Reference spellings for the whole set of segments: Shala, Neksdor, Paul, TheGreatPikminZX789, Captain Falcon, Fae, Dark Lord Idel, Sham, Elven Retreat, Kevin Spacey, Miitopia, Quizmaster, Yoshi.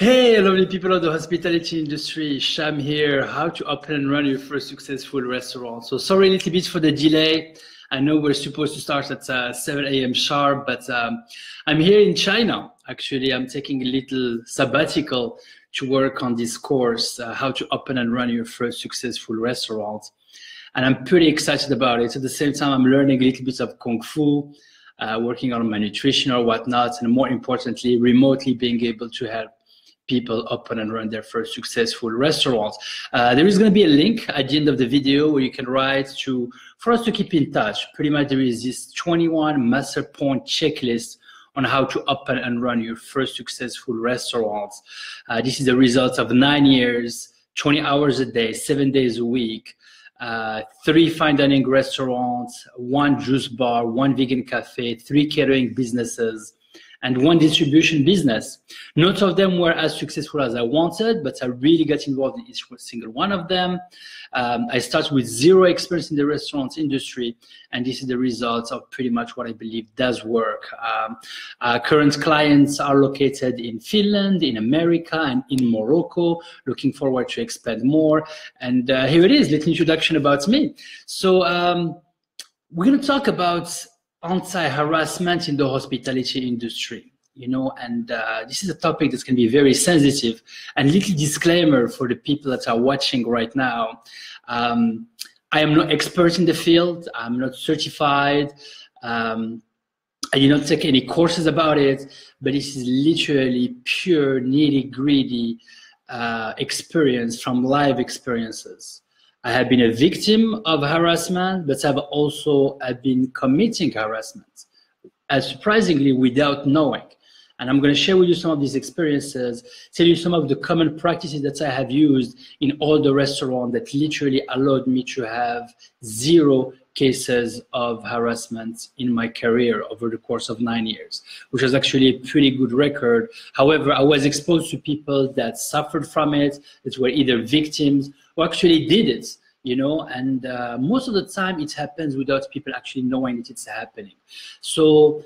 Hey, lovely people of the hospitality industry, Sham here, how to open and run your first successful restaurant. So sorry a little bit for the delay. I know we're supposed to start at 7 a.m. sharp, but I'm here in China. Actually, I'm taking a little sabbatical to work on this course, how to open and run your first successful restaurant. And I'm pretty excited about it. At the same time, I'm learning a little bit of Kung Fu, working on my nutrition or whatnot, and more importantly, remotely being able to help people open and run their first successful restaurant. There is going to be a link at the end of the video where you can write to for us to keep in touch. Pretty much there is this 21 master point checklist on how to open and run your first successful restaurant. This is the result of 9 years, 20 hours a day, 7 days a week, 3 fine dining restaurants, 1 juice bar, 1 vegan cafe, 3 catering businesses, and 1 distribution business. None of them were as successful as I wanted, but I really got involved in each single one of them. I started with 0 experience in the restaurant industry, and this is the result of pretty much what I believe does work. Our current clients are located in Finland, in America, and in Morocco, looking forward to expand more. And here it is, little introduction about me. So we're gonna talk about anti-harassment in the hospitality industry, you know, and this is a topic that's going to be very sensitive. And little disclaimer for the people that are watching right now, I am not expert in the field, I'm not certified, I did not take any courses about it, but this is literally pure nitty-gritty experience from live experiences. I have been a victim of harassment, but I've also been committing harassment, and surprisingly without knowing. And I'm going to share with you some of these experiences, tell you some of the common practices that I have used in all the restaurants that literally allowed me to have 0 cases of harassment in my career over the course of 9 years, which was actually a pretty good record. However, I was exposed to people that suffered from it, that were either victims or actually did it, you know, and most of the time it happens without people actually knowing that it's happening. So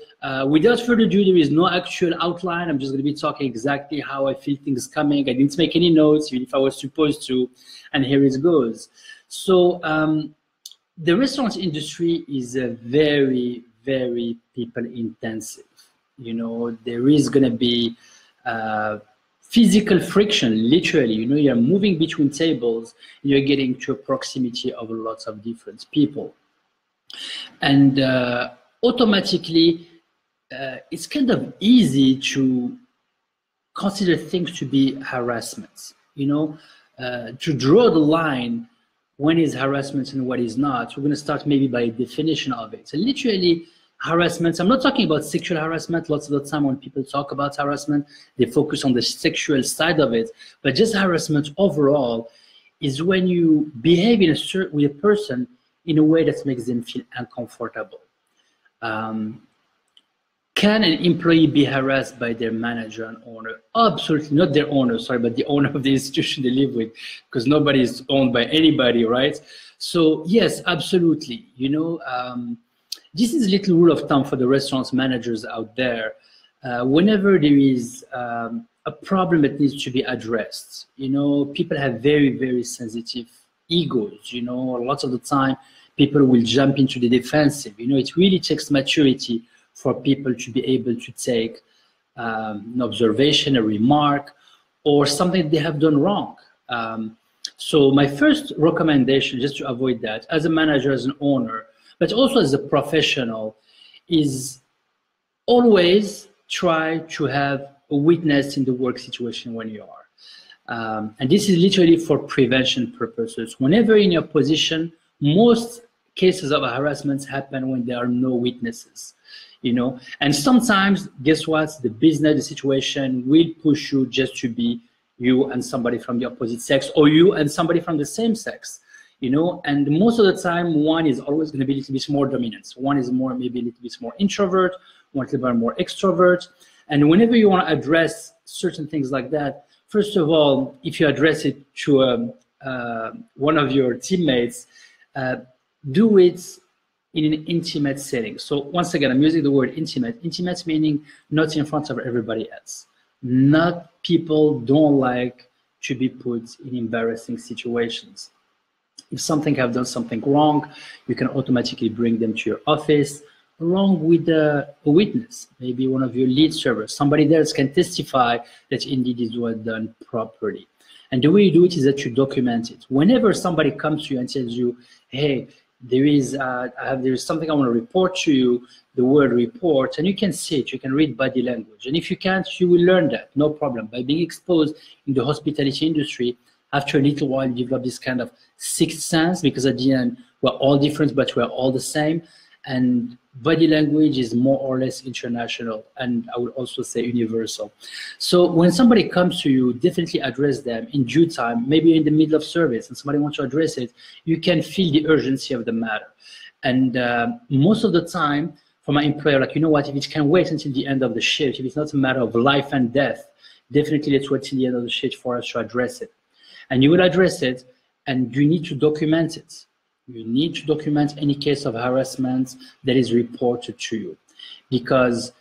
without further ado, there is no actual outline. I'm just going to be talking exactly how I feel things coming. I didn't make any notes, even if I was supposed to, and here it goes. So the restaurant industry is a very, very people intensive. You know, there is going to be physical friction, literally, you know, you're moving between tables, you're getting to a proximity of lots of different people. And automatically, it's kind of easy to consider things to be harassment, you know, to draw the line when is harassment and what is not. We're going to start maybe by a definition of it. So literally, harassment, I'm not talking about sexual harassment. Lots of the time when people talk about harassment, they focus on the sexual side of it. But just harassment overall is when you behave in a, with a person in a way that makes them feel uncomfortable. Can an employee be harassed by their manager and owner? Absolutely, not their owner, sorry, but the owner of the institution they live with, because nobody is owned by anybody, right? So yes, absolutely, you know, this is a little rule of thumb for the restaurant managers out there. Whenever there is a problem that needs to be addressed, you know, people have very, very sensitive egos, you know, lots of the time people will jump into the defensive. You know, it really takes maturity for people to be able to take an observation, a remark, or something they have done wrong. So my first recommendation, just to avoid that, as a manager, as an owner, but also as a professional, is always try to have a witness in the work situation when you are. And this is literally for prevention purposes. Whenever in your position, most cases of harassment happen when there are no witnesses, you know. And sometimes, guess what? The business, the situation will push you just to be you and somebody from the opposite sex, or you and somebody from the same sex. You know, and most of the time, one is always going to be a little bit more dominant. One is more, maybe a little bit more introvert, one a little bit more extrovert. And whenever you want to address certain things like that, first of all, if you address it to one of your teammates, do it in an intimate setting. So once again, I'm using the word intimate. Intimate meaning not in front of everybody else. Not people don't like to be put in embarrassing situations. If something have done something wrong, you can automatically bring them to your office along with a witness, maybe one of your lead servers. Somebody else can testify that indeed it was done properly. And the way you do it is that you document it. Whenever somebody comes to you and tells you, hey, there is something I want to report to you, the word report, and you can see it, you can read body language. And if you can't, you will learn that, no problem. By being exposed in the hospitality industry, after a little while, you develop this kind of sixth sense, because at the end, we're all different, but we're all the same. And body language is more or less international, and I would also say universal. So when somebody comes to you, definitely address them in due time. Maybe in the middle of service and somebody wants to address it, you can feel the urgency of the matter. And most of the time, for my employer, like, you know what, if it can wait until the end of the shift, if it's not a matter of life and death, definitely let's wait till the end of the shift for us to address it. And you will address it, and you need to document it. You need to document any case of harassment that is reported to you, because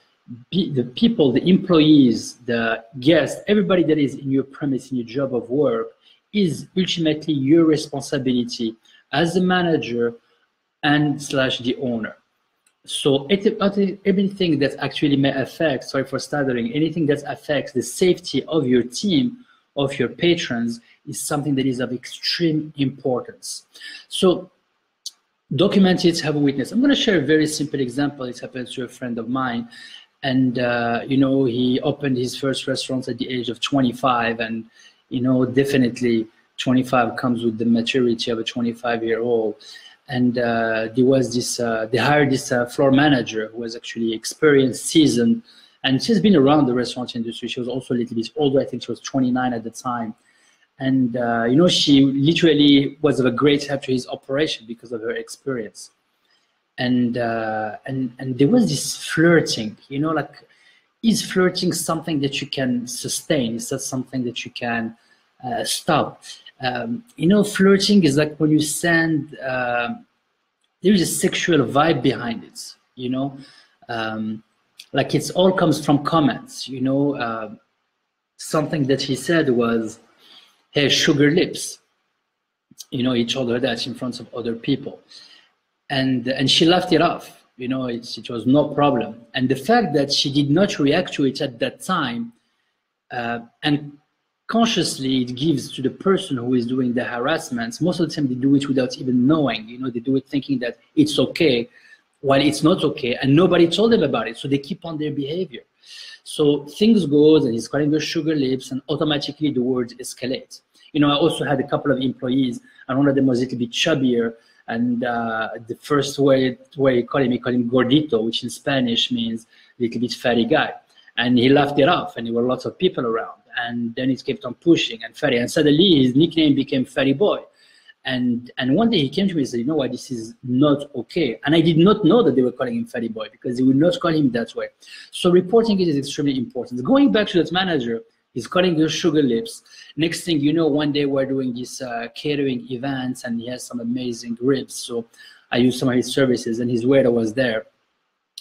the people, the employees, the guests, everybody that is in your premise, in your job of work, is ultimately your responsibility as a manager and / the owner. So anything that actually may affect, sorry for stuttering, anything that affects the safety of your team, of your patrons, is something that is of extreme importance. So document it, have a witness. I'm going to share a very simple example. It happened to a friend of mine, and you know, he opened his first restaurant at the age of 25, and you know, definitely 25 comes with the maturity of a 25-year-old. And there was this, they hired this floor manager who was actually experienced, seasoned, and she's been around the restaurant industry. She was also a little bit older. I think she was 29 at the time. And, you know, she literally was of a great help to his operation because of her experience. And there was this flirting, you know, like, is flirting something that you can sustain? Is that something that you can stop? You know, flirting is like when you send, there is a sexual vibe behind it, you know, like it's all comes from comments, you know, something that he said was, hey, sugar lips, you know, he told her that in front of other people, and she laughed it off, you know, it was no problem. And the fact that she did not react to it at that time, and consciously it gives to the person who is doing the harassments, most of the time they do it without even knowing, you know, they do it thinking that it's okay, while it's not okay, and nobody told them about it, so they keep on their behavior. So things goes, and he's calling her sugar lips, and automatically the words escalate. You know, I also had a couple of employees, and one of them was a little bit chubbier, and the first way he called him, he called him gordito, which in Spanish means a little bit fatty guy. And he laughed it off, and there were lots of people around, and then it kept on pushing, and fatty, and suddenly his nickname became Fatty Boy. And one day he came to me and said, you know what, this is not okay. And I did not know that they were calling him Fatty Boy, because they would not call him that way. So reporting it is extremely important. Going back to that manager, he's calling her sugar lips. Next thing you know, one day we're doing these catering events, and he has some amazing ribs. So I used some of his services, and his waiter was there.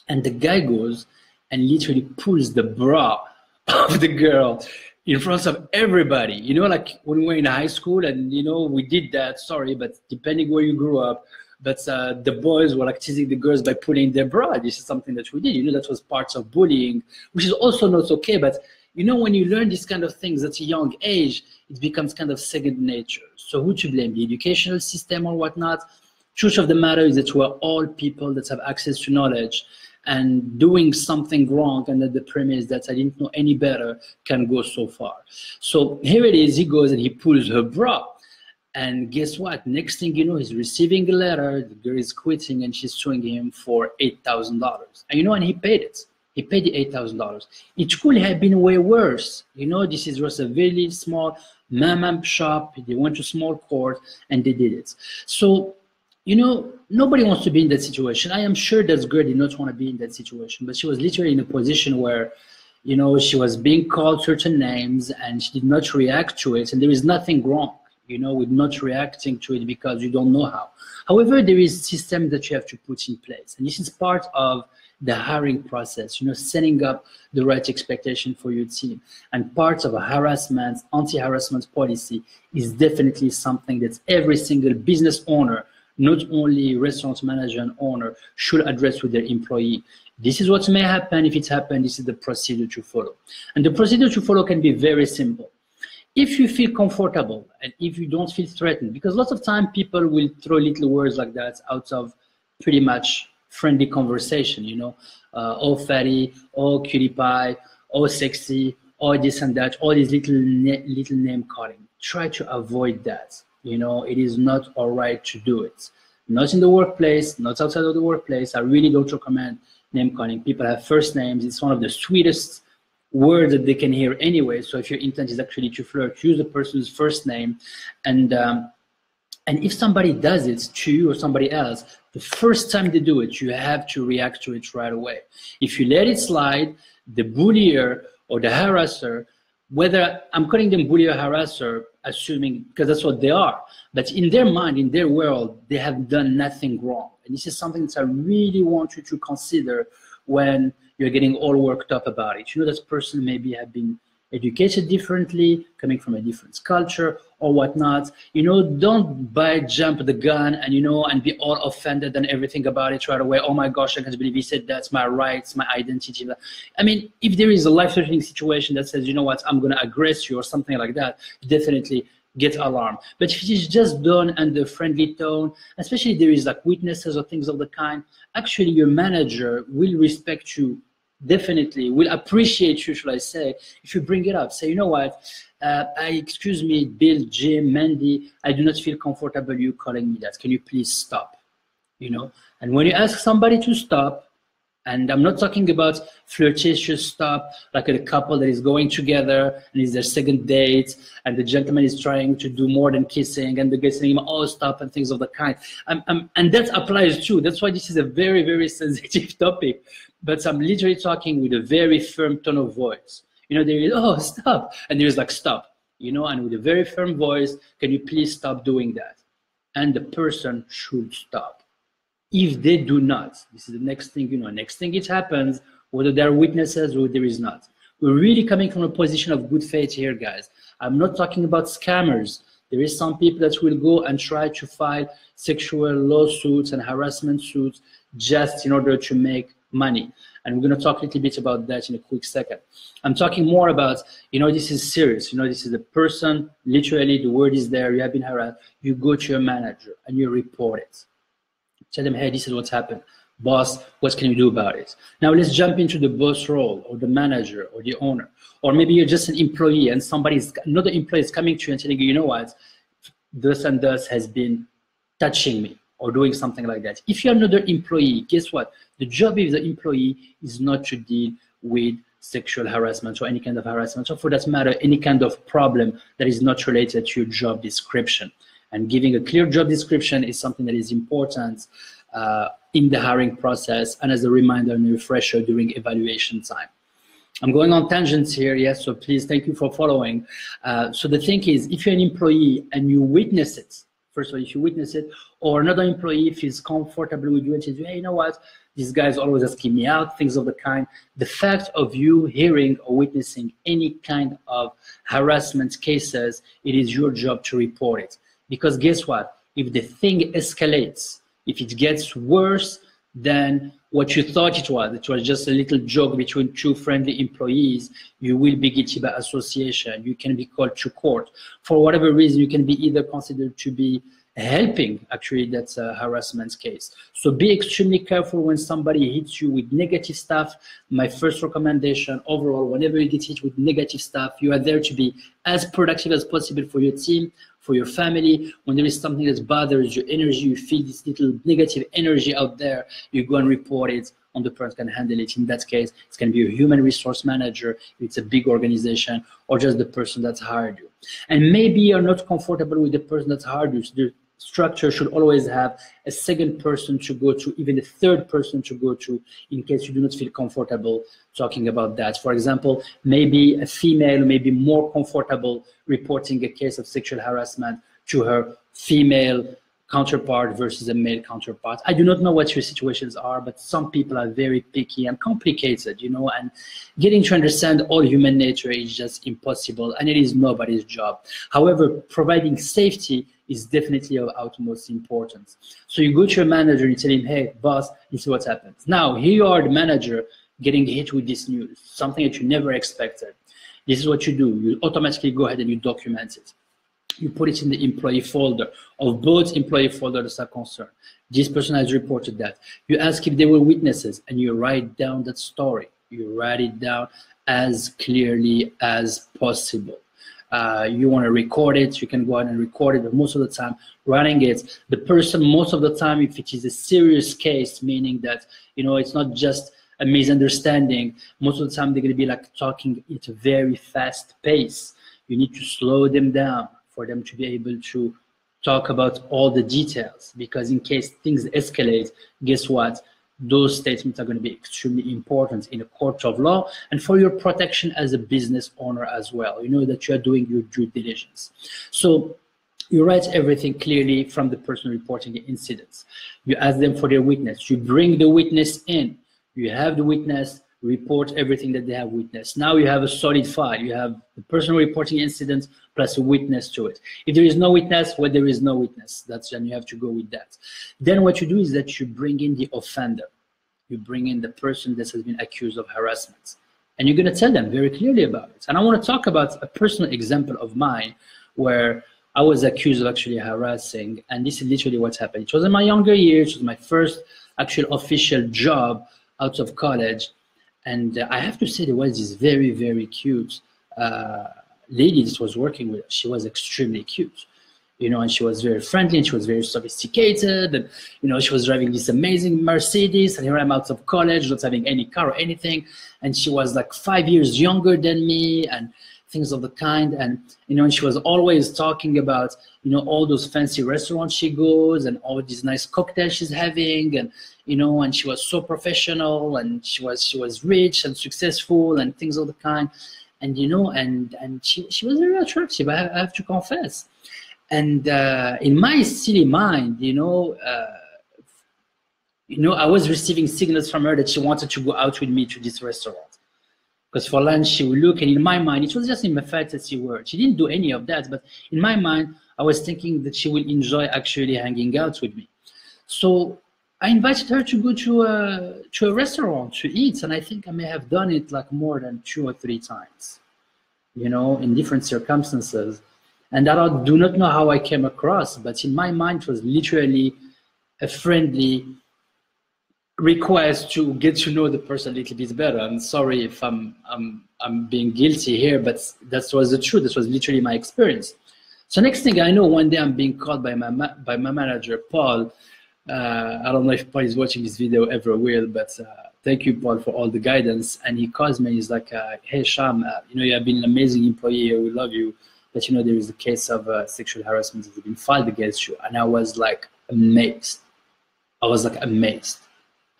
And the guy goes and literally pulls the bra of the girl in front of everybody, you know, like when we were in high school, and, you know, we did that, sorry, but depending where you grew up, but the boys were like teasing the girls by pulling their bra. This is something that we did, you know, that was part of bullying, which is also not okay. But, you know, when you learn these kind of things at a young age, it becomes kind of second nature. So who to blame, the educational system or whatnot? Truth of the matter is that we're all people that have access to knowledge, and doing something wrong and that the premise that I didn't know any better can go so far. So here it is, he goes and he pulls her bra. And guess what? Next thing you know, he's receiving a letter, the girl is quitting, and she's suing him for $8,000. And you know, and he paid it. He paid the $8,000. It could have been way worse. You know, this is just a really small mom shop. They went to small court and they did it. So, you know, nobody wants to be in that situation. I am sure that girl did not want to be in that situation, but she was literally in a position where, you know, she was being called certain names and she did not react to it. And there is nothing wrong, you know, with not reacting to it because you don't know how. However, there is a system that you have to put in place. And this is part of the hiring process, you know, setting up the right expectation for your team. And part of a harassment, anti-harassment policy is definitely something that every single business owner, not only restaurant manager and owner, should address with their employee. This is what may happen. If it's happened, this is the procedure to follow. And the procedure to follow can be very simple. If you feel comfortable and if you don't feel threatened, because lots of time people will throw little words like that out of pretty much friendly conversation, you know, oh fatty, oh cutie pie, oh sexy, oh this and that, all these little name calling. Try to avoid that. You know, it is not all right to do it. Not in the workplace, not outside of the workplace. I really don't recommend name calling. People have first names. It's one of the sweetest words that they can hear anyway. So if your intent is actually to flirt, use the person's first name. And if somebody does it to you or somebody else, the first time they do it, you have to react to it right away. If you let it slide, the bullier or the harasser, whether I'm calling them bully or harasser, assuming, because that's what they are, but in their mind, in their world, they have done nothing wrong. And this is something that I really want you to consider when you're getting all worked up about it. You know, this person maybe have been educated differently, coming from a different culture or whatnot. You know, don't jump the gun and, you know, and be all offended and everything about it right away. Oh my gosh, I can't believe he said that's my rights, my identity. I mean, if there is a life-threatening situation that says, you know what, I'm gonna aggress you or something like that, definitely get alarmed. But if it is just done under friendly tone, especially if there is like witnesses or things of the kind, actually your manager will respect you, definitely, will appreciate you, should I say, if you bring it up. Say, you know what, excuse me, Bill, Jim, Mandy, I do not feel comfortable you calling me that. Can you please stop? You know, and when you ask somebody to stop, and I'm not talking about flirtatious stuff, like a couple that is going together and it's their second date, and the gentleman is trying to do more than kissing, and the girl saying, oh, stop, and things of the kind. And that applies too. That's why this is a very, very sensitive topic. But I'm literally talking with a very firm tone of voice. You know, there is, oh, stop. And there is like, stop. You know, and with a very firm voice, can you please stop doing that? And the person should stop. If they do not, this is the next thing, you know, next thing it happens, whether there are witnesses or there is not. We're really coming from a position of good faith here, guys. I'm not talking about scammers. There is some people that will go and try to file sexual lawsuits and harassment suits just in order to make money. And we're going to talk a little bit about that in a quick second. I'm talking more about, you know, this is serious. You know, this is a person, literally the word is there, you have been harassed. You go to your manager and you report it. Tell them, hey, this is what's happened. Boss, what can you do about it? Now let's jump into the boss role or the manager or the owner. Or maybe you're just an employee and somebody's, another employee is coming to you and telling you, you know what, this and this has been touching me or doing something like that. If you're another employee, guess what? The job of the employee is not to deal with sexual harassment or any kind of harassment, or for that matter, any kind of problem that is not related to your job description. And giving a clear job description is something that is important in the hiring process and as a reminder and refresher during evaluation time. I'm going on tangents here, yes, so please, thank you for following. So the thing is, if you're an employee and you witness it, first of all, if you witness it, or another employee feels comfortable with you and says, hey, you know what, this guy's always asking me out, things of the kind, the fact of you hearing or witnessing any kind of harassment cases, it is your job to report it. Because guess what? If the thing escalates, if it gets worse than what you thought it was just a little joke between two friendly employees, you will be guilty by association. You can be called to court. For whatever reason, you can be either considered to be helping, actually that's a harassment case. So be extremely careful when somebody hits you with negative stuff. My first recommendation overall, whenever you get hit with negative stuff, you are there to be as productive as possible for your team, for your family. When there is something that bothers your energy, you feel this little negative energy out there, you go and report it, and the person can handle it. In that case, it's going to be a human resource manager, if it's a big organization, or just the person that's hired you. And maybe you're not comfortable with the person that's hired you, so the structure should always have a second person to go to, even a third person to go to, in case you do not feel comfortable talking about that. For example, maybe a female may be more comfortable reporting a case of sexual harassment to her female counterpart versus a male counterpart. I do not know what your situations are, but some people are very picky and complicated, you know, and getting to understand all human nature is just impossible, and it is nobody's job. However, providing safety is definitely of utmost importance. So you go to your manager and you tell him, hey, boss, this is what happens. Now, here you are, the manager, getting hit with this news, something that you never expected. This is what you do. You automatically go ahead and you document it. You put it in the employee folder, of both employee folders are concerned. This person has reported that. You ask if there were witnesses, and you write down that story. You write it down as clearly as possible. You want to record it, you can go ahead and record it, but most of the time, running it, the person, most of the time, if it is a serious case, meaning that, you know, it's not just a misunderstanding, most of the time, they're going to be like talking at a very fast pace. You need to slow them down for them to be able to talk about all the details, because in case things escalate, guess what? Those statements are going to be extremely important in a court of law and for your protection as a business owner as well. You know that you are doing your due diligence. So you write everything clearly from the person reporting the incidents. You ask them for their witness. You bring the witness in. You have the witness report everything that they have witnessed. Now you have a solid file. You have the person reporting incidents plus a witness to it. If there is no witness, well, there is no witness. That's when you have to go with that. Then what you do is that you bring in the offender. You bring in the person that has been accused of harassment. And you're going to tell them very clearly about it. And I want to talk about a personal example of mine where I was accused of actually harassing. And this is literally what happened. It was in my younger years. It was my first actual official job out of college. And I have to say there was this very, very cute lady that was working with us. She was extremely cute, you know, and she was very friendly and she was very sophisticated. And, you know, she was driving this amazing Mercedes. And here I'm out of college, not having any car or anything. And she was like 5 years younger than me and things of the kind. And, you know, and she was always talking about, you know, all those fancy restaurants she goes and all these nice cocktails she's having. And, you know, and she was so professional and she was rich and successful and things of the kind. And, you know, and she was very attractive, I have to confess. And in my silly mind, you know, I was receiving signals from her that she wanted to go out with me to this restaurant. Because for lunch, she would look, and in my mind, it was just in my fantasy world. She didn't do any of that, but in my mind, I was thinking that she will enjoy actually hanging out with me. So I invited her to go to a restaurant to eat, and I think I may have done it like more than 2 or 3 times, you know, in different circumstances. And I do not know how I came across, but in my mind, it was literally a friendly request to get to know the person a little bit better. I'm sorry if I'm being guilty here, but that was the truth. This was literally my experience. So next thing I know, one day I'm being called by my manager, Paul. I don't know if Paul is watching this video, ever will, but thank you, Paul, for all the guidance. And he calls me, he's like, hey, Sham, you know, you have been an amazing employee here, we love you, but you know, there is a case of sexual harassment that has been filed against you. And I was like amazed. I was like amazed.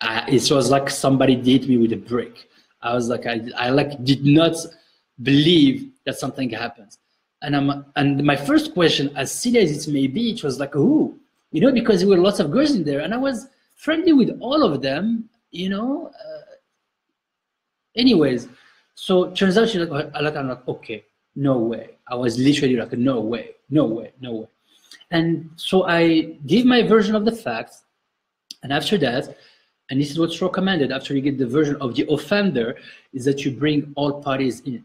It was like somebody hit me with a brick. I was like, I did not believe that something happened. And my first question, as silly as it may be, it was like, who? You know, because there were lots of girls in there, and I was friendly with all of them, you know. Anyways, so turns out she's like, I'm like, okay, no way. I was literally like, no way, no way, no way. And so I gave my version of the facts, and after that, and this is what's recommended, after you get the version of the offender, is that you bring all parties in,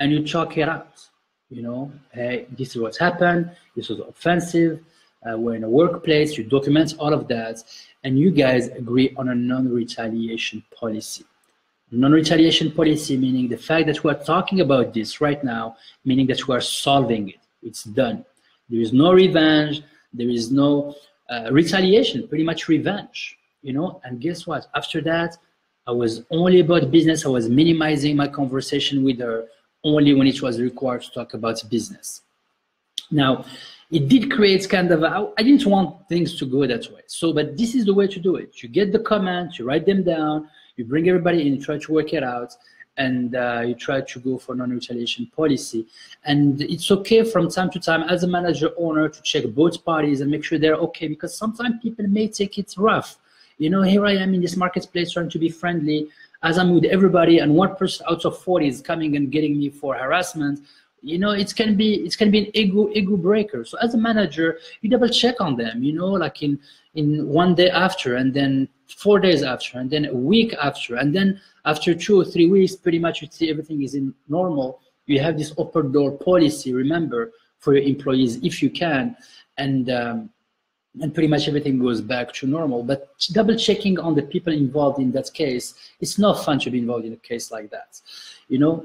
and you talk it out. You know, hey, this is what happened, this was offensive, we're in a workplace, you document all of that, and you guys agree on a non-retaliation policy. Non-retaliation policy meaning the fact that we are talking about this right now, meaning that we are solving it. It's done. There is no revenge. There is no retaliation, pretty much revenge, you know. And guess what? After that, I was only about business. I was minimizing my conversation with her only when it was required to talk about business. Now, it did create kind of, I didn't want things to go that way. So, but this is the way to do it. You get the comments, you write them down, you bring everybody in, you try to work it out, and you try to go for non-retaliation policy. And it's okay from time to time as a manager owner to check both parties and make sure they're okay, because sometimes people may take it rough. You know, here I am in this marketplace trying to be friendly as I'm with everybody, and one person out of 40 is coming and getting me for harassment. You know, it can be an ego breaker. So as a manager, you double check on them, you know, like in one day after, and then 4 days after, and then a week after, and then after 2 or 3 weeks, pretty much you see everything is in normal. You have this open door policy, remember, for your employees if you can, and pretty much everything goes back to normal. But double checking on the people involved in that case, it's not fun to be involved in a case like that, you know.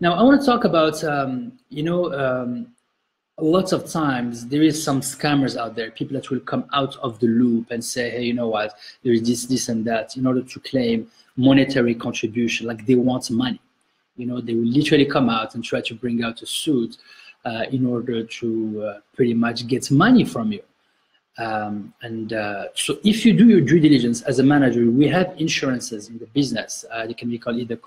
Now I want to talk about, lots of times there is some scammers out there, people that will come out of the loop and say, hey, you know what, there is this, this and that, in order to claim monetary contribution, like they want money. You know, they will literally come out and try to bring out a suit in order to pretty much get money from you. So if you do your due diligence as a manager, we have insurances in the business. They can be called either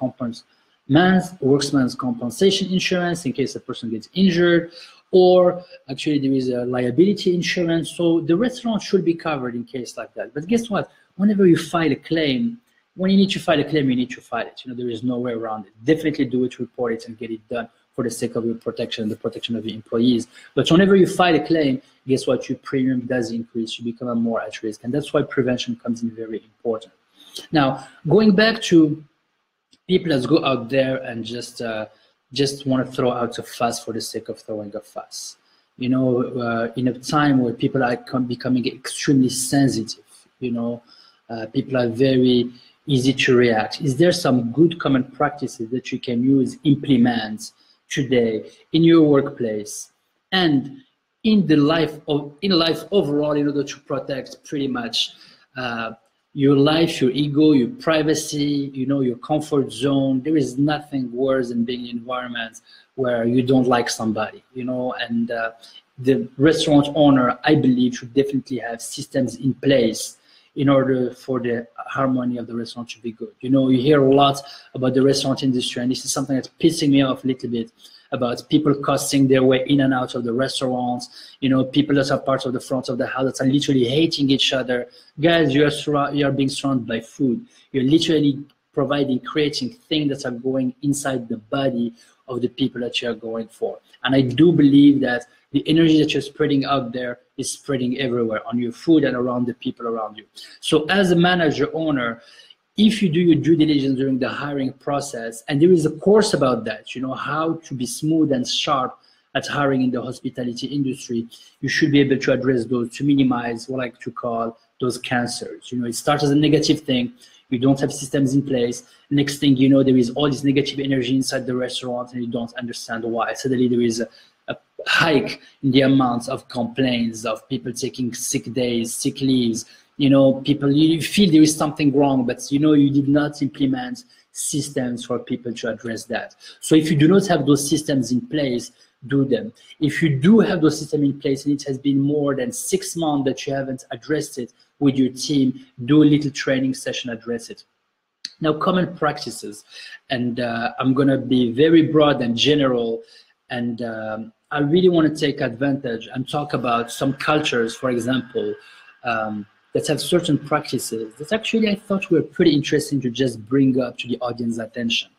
workman's compensation insurance in case a person gets injured, or actually there is a liability insurance. So the restaurant should be covered in case like that. But guess what? Whenever you file a claim, when you need to file a claim, you need to file it. You know, there is no way around it. Definitely do it, report it, and get it done for the sake of your protection and the protection of your employees. But whenever you file a claim, guess what? Your premium does increase. You become more at risk. And that's why prevention comes in very important. Now, going back to people that go out there and just want to throw out a fuss for the sake of throwing a fuss. You know, in a time where people are becoming extremely sensitive, you know, people are very easy to react. Is there some good common practices that you can use, implement today in your workplace and in the life of, in life overall, in order to protect pretty much your life, your ego, your privacy, you know, your comfort zone? There is nothing worse than being in an environment where you don't like somebody, you know, and the restaurant owner, I believe, should definitely have systems in place in order for the harmony of the restaurant to be good. You know, you hear a lot about the restaurant industry, and this is something that's pissing me off a little bit, about people cussing their way in and out of the restaurants, you know, people that are part of the front of the house that are literally hating each other. Guys, you are being surrounded by food. You're literally creating things that are going inside the body of the people that you are going for. And I do believe that the energy that you're spreading out there is spreading everywhere, on your food and around the people around you. So as a manager, owner, if you do your due diligence during the hiring process, and there is a course about that, you know, how to be smooth and sharp at hiring in the hospitality industry, you should be able to address those, to minimize what I like to call those cancers. You know, it starts as a negative thing. You don't have systems in place. Next thing you know, there is all this negative energy inside the restaurant, and you don't understand why. Suddenly there is a hike in the amounts of complaints of people taking sick days, sick leaves. You know, people, you feel there is something wrong, but you know, you did not implement systems for people to address that. So if you do not have those systems in place, do them. If you do have those systems in place and it has been more than 6 months that you haven't addressed it with your team, do a little training session, address it. Now, common practices, and I'm going to be very broad and general, and I really want to take advantage and talk about some cultures, for example, that have certain practices that actually I thought were pretty interesting to just bring up to the audience attention.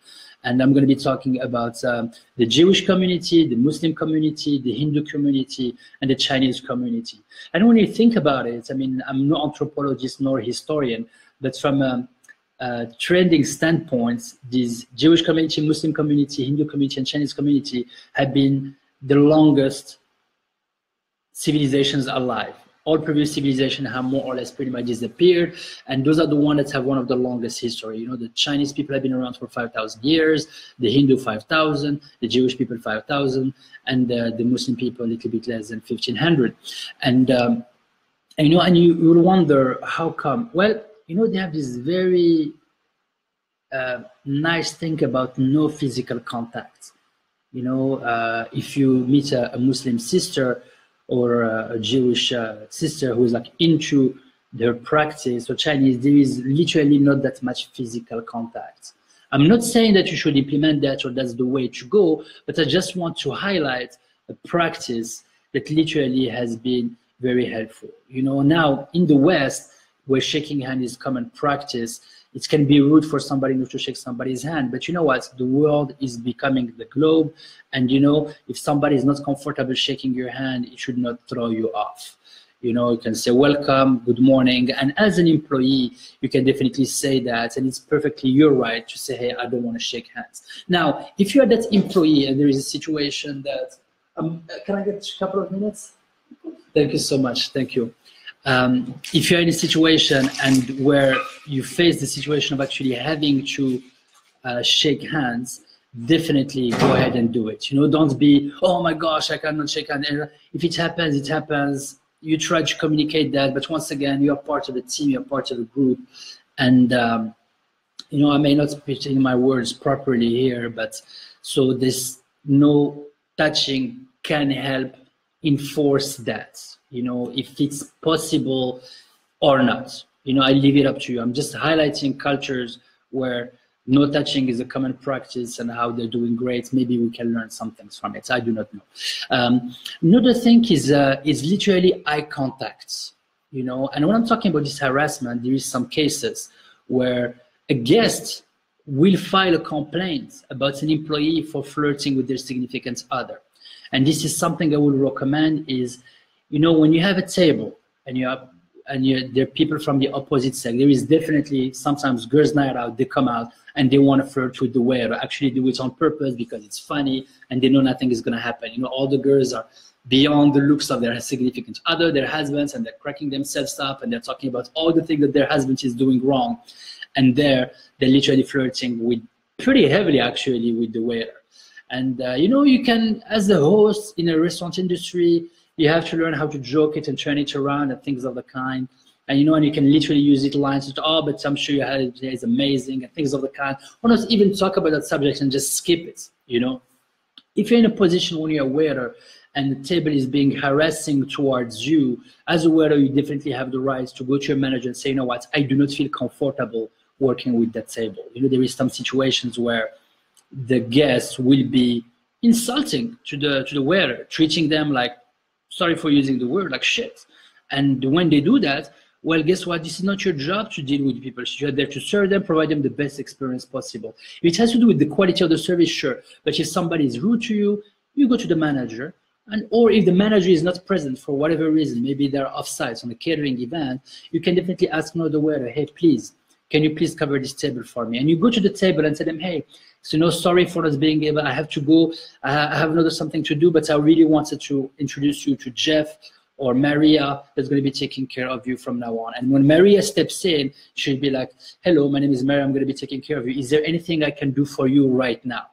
And I'm going to be talking about the Jewish community, the Muslim community, the Hindu community, and the Chinese community. And when you think about it, I mean, I'm no anthropologist nor historian, but from trending standpoint, these Jewish community, Muslim community, Hindu community, and Chinese community have been the longest civilizations alive. All previous civilizations have more or less pretty much disappeared, and those are the ones that have one of the longest history. You know, the Chinese people have been around for 5,000 years, the Hindu 5,000, the Jewish people 5,000, and the Muslim people a little bit less than 1,500. And you know, and you will wonder how come. Well, you know, they have this very nice thing about no physical contact. You know, if you meet a Muslim sister or a Jewish sister who is like into their practice, or Chinese, there is literally not that much physical contact. I'm not saying that you should implement that or that's the way to go, but I just want to highlight a practice that literally has been very helpful. You know, now in the West, where shaking hand is common practice, it can be rude for somebody not to shake somebody's hand. But you know what? The world is becoming the globe. And, you know, if somebody is not comfortable shaking your hand, it should not throw you off. You know, you can say, welcome, good morning. And as an employee, you can definitely say that. And it's perfectly your right to say, hey, I don't want to shake hands. Now, if you are that employee and there is a situation that, can I get a couple of minutes? Thank you so much. Thank you. If you're in a situation and where you face the situation of actually having to shake hands, definitely go ahead and do it. You know, don't be, oh my gosh, I cannot shake hands. If it happens, it happens. You try to communicate that, but once again, you're part of the team, you're part of the group. And, you know, I may not be putting my words properly here, but so this no touching can help enforce that, you know, if it's possible or not. You know, I leave it up to you. I'm just highlighting cultures where no touching is a common practice and how they're doing great. Maybe we can learn some things from it. I do not know. Another thing is literally eye contact, you know. And when I'm talking about this harassment, there is some cases where a guest will file a complaint about an employee for flirting with their significant other. And this is something I would recommend is, you know, when you have a table and there are people from the opposite sex, there is definitely sometimes girls' night out, they come out and they want to flirt with the waiter, actually do it on purpose because it's funny and they know nothing is going to happen. You know, all the girls are beyond the looks of their significant other, their husbands, and they're cracking themselves up and they're talking about all the things that their husband is doing wrong. And they're literally flirting with pretty heavily, actually, with the waiter. And, you know, you can, as a host in a restaurant industry, you have to learn how to joke it and turn it around and things of the kind. And, you know, and you can literally use it lines, oh, but I'm sure you had it today, it's amazing, and things of the kind. Or not even talk about that subject and just skip it, you know. If you're in a position when you're a waiter and the table is being harassing towards you, as a waiter, you definitely have the right to go to your manager and say, you know what, I do not feel comfortable working with that table. You know, there is some situations where the guests will be insulting to the waiter, treating them like, sorry for using the word, like shit. And when they do that, well, guess what? This is not your job to deal with people. You're there to serve them, provide them the best experience possible. It has to do with the quality of the service, sure. But if somebody is rude to you, you go to the manager. And or if the manager is not present for whatever reason, maybe they're offsite on a catering event, you can definitely ask the waiter, hey, please, can you please cover this table for me? And you go to the table and tell them, hey, so no, sorry for not being able, I have to go, I have another something to do, but I really wanted to introduce you to Jeff or Maria that's going to be taking care of you from now on. And when Maria steps in, she'll be like, hello, my name is Maria, I'm going to be taking care of you. Is there anything I can do for you right now?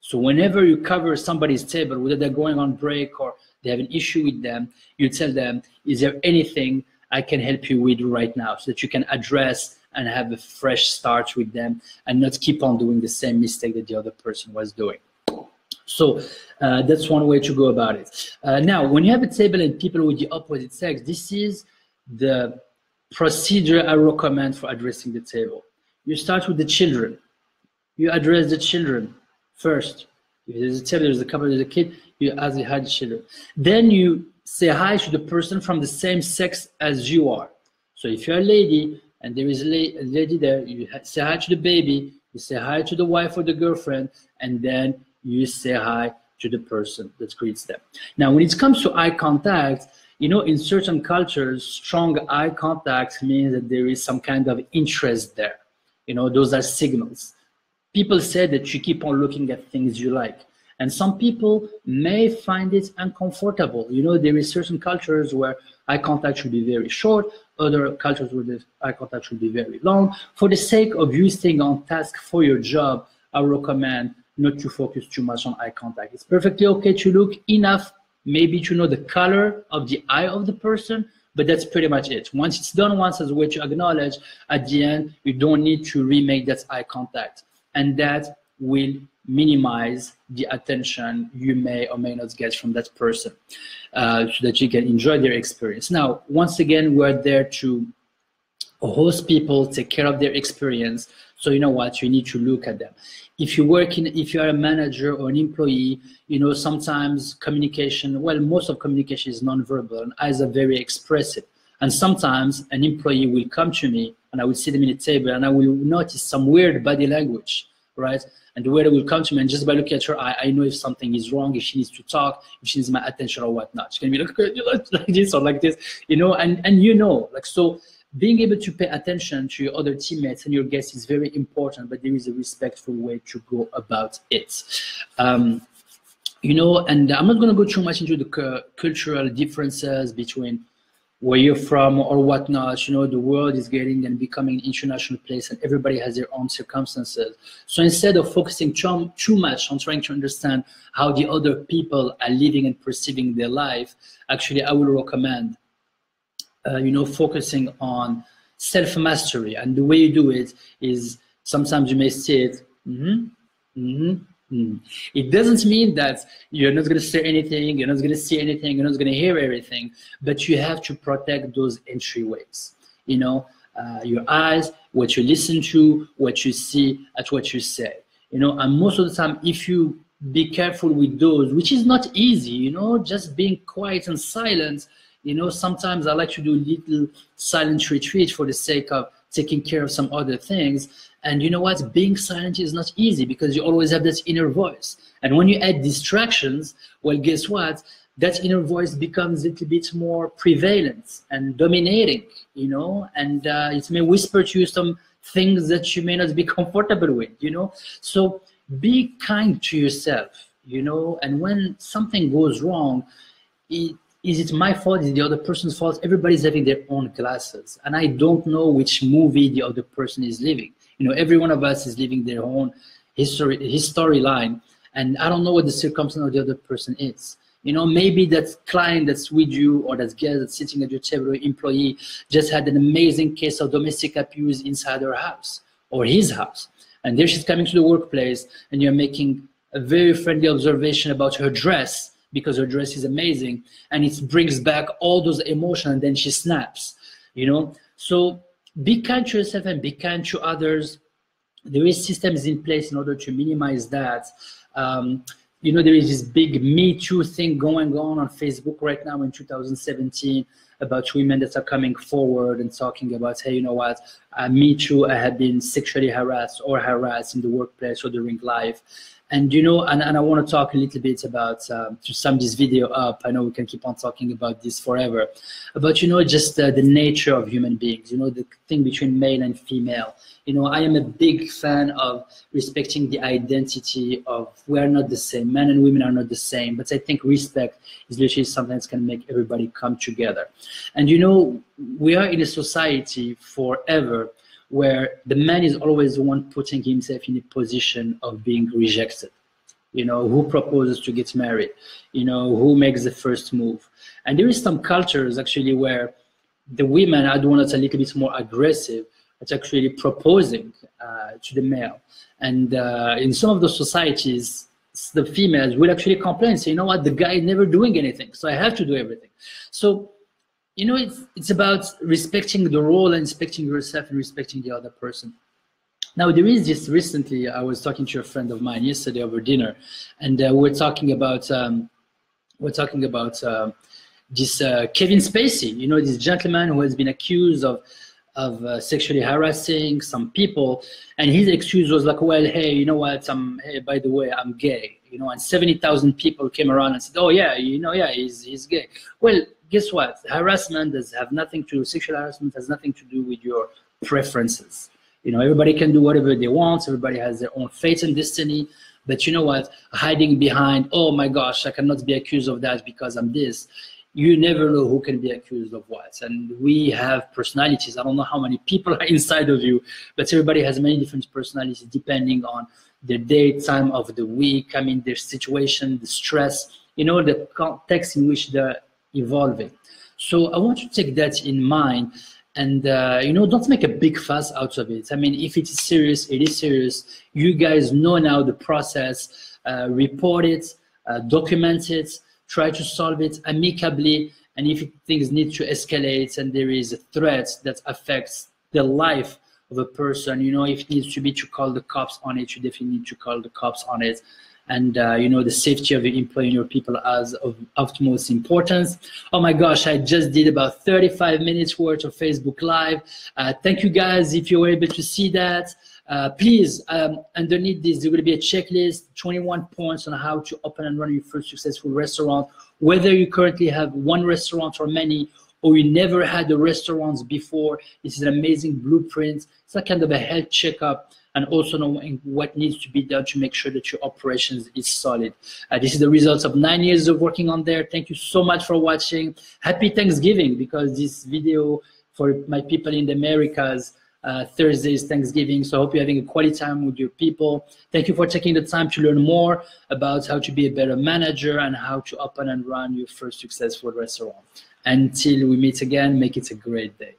So whenever you cover somebody's table, whether they're going on break or they have an issue with them, you tell them, is there anything I can help you with right now so that you can address and have a fresh start with them and not keep on doing the same mistake that the other person was doing. So that's one way to go about it. Now, when you have a table and people with the opposite sex, this is the procedure I recommend for addressing the table. You start with the children. You address the children first. If there's a table, there's a couple, there's a kid, you ask how the children. Then you say hi to the person from the same sex as you are. So if you're a lady, and there is a lady there, you say hi to the baby, you say hi to the wife or the girlfriend, and then you say hi to the person that greets them. Now, when it comes to eye contact, you know, in certain cultures, strong eye contact means that there is some kind of interest there. You know, those are signals. People say that you keep on looking at things you like. And some people may find it uncomfortable. You know, there is certain cultures where eye contact should be very short, other cultures where the eye contact should be very long. For the sake of you staying on task for your job, I recommend not to focus too much on eye contact. It's perfectly okay to look enough, maybe to know the color of the eye of the person, but that's pretty much it. Once it's done once as a way to acknowledge, at the end, you don't need to remake that eye contact. And that will minimize the attention you may or may not get from that person so that you can enjoy their experience. Now, once again, we're there to host people, take care of their experience. So you know what, you need to look at them. If you work in, if you are a manager or an employee, you know, sometimes communication, well, most of communication is nonverbal and eyes are very expressive. And sometimes an employee will come to me and I will see them in a table and I will notice some weird body language, right? And the waiter will come to me and just by looking at her eye, I know if something is wrong, if she needs to talk, if she needs my attention or whatnot. She can be like this or like this, you know, and you know, like, so being able to pay attention to your other teammates and your guests is very important, but there is a respectful way to go about it. You know, and I'm not gonna go too much into the cultural differences between where you're from or whatnot. You know, the world is getting and becoming an international place and everybody has their own circumstances. So instead of focusing too much on trying to understand how the other people are living and perceiving their life, actually I would recommend, you know, focusing on self-mastery. And the way you do it is, sometimes you may see it, It doesn't mean that you're not going to say anything, you're not going to see anything, you're not going to hear everything, but you have to protect those entryways. You know, your eyes, what you listen to, what you see, at what you say. You know, and most of the time, if you be careful with those, which is not easy, you know, just being quiet and silent. You know, sometimes I like to do little silent retreat for the sake of taking care of some other things. And you know what? Being silent is not easy because you always have that inner voice. And when you add distractions, well, guess what? That inner voice becomes a little bit more prevalent and dominating, you know, and it may whisper to you some things that you may not be comfortable with, you know. So be kind to yourself, you know, and when something goes wrong, is it my fault? Is it the other person's fault? Everybody's having their own glasses. And I don't know which movie the other person is living. You know, every one of us is living their own history, his storyline. And I don't know what the circumstance of the other person is. You know, maybe that client that's with you or that guest that's sitting at your table, employee, just had an amazing case of domestic abuse inside her house or his house. And there she's coming to the workplace and you're making a very friendly observation about her dress, because her dress is amazing, and it brings back all those emotions, and then she snaps, you know? So be kind to yourself and be kind to others. There is systems in place in order to minimize that. You know, there is this big Me Too thing going on Facebook right now in 2017 about women that are coming forward and talking about, hey, you know what, Me Too, I have been sexually harassed or harassed in the workplace or during life. And, you know, and I want to talk a little bit about, to sum this video up, I know we can keep on talking about this forever, but, you know, just the nature of human beings, you know, the thing between male and female. You know, I am a big fan of respecting the identity of we are not the same, men and women are not the same, but I think respect is literally something that's going to make everybody come together. And, you know, we are in a society forever where the man is always the one putting himself in a position of being rejected. You know, who proposes to get married? You know, who makes the first move? And there is some cultures actually where the women are the one that's a little bit more aggressive at actually proposing to the male. And in some of those societies, the females will actually complain, say, you know what, the guy is never doing anything, so I have to do everything. So, you know, it's about respecting the role and respecting yourself and respecting the other person. Now, there is this recently, I was talking to a friend of mine yesterday over dinner, and we're talking about this Kevin Spacey, you know, this gentleman who has been accused of sexually harassing some people, and his excuse was like, well, hey, you know what, hey, by the way, I'm gay, you know, and 70,000 people came around and said, oh, yeah, you know, yeah, he's gay. Well, guess what? Harassment sexual harassment has nothing to do with your preferences. You know, everybody can do whatever they want. Everybody has their own fate and destiny. But you know what? Hiding behind, oh my gosh, I cannot be accused of that because I'm this. You never know who can be accused of what. And we have personalities. I don't know how many people are inside of you, but everybody has many different personalities depending on the day, time of the week, I mean, their situation, the stress, you know, the context in which they're evolving. So I want you to take that in mind and, you know, don't make a big fuss out of it. I mean, if it is serious, it is serious. You guys know now the process, report it, document it, try to solve it amicably. And if things need to escalate and there is a threat that affects the life of a person. You know, if it needs to be to call the cops on it, you definitely need to call the cops on it. And, you know, the safety of your employee and your people is of utmost importance. Oh my gosh, I just did about 35 minutes worth of Facebook Live. Thank you guys if you were able to see that. Please, underneath this, there will be a checklist, 21 points on how to open and run your first successful restaurant. Whether you currently have one restaurant or many, or you never had the restaurants before, this is an amazing blueprint. It's like kind of a health checkup, and also knowing what needs to be done to make sure that your operations is solid. This is the results of 9 years of working on there. Thank you so much for watching. Happy Thanksgiving, because this video for my people in the Americas, Thursday is Thanksgiving, so I hope you're having a quality time with your people. Thank you for taking the time to learn more about how to be a better manager and how to open and run your first successful restaurant. Until we meet again, make it a great day.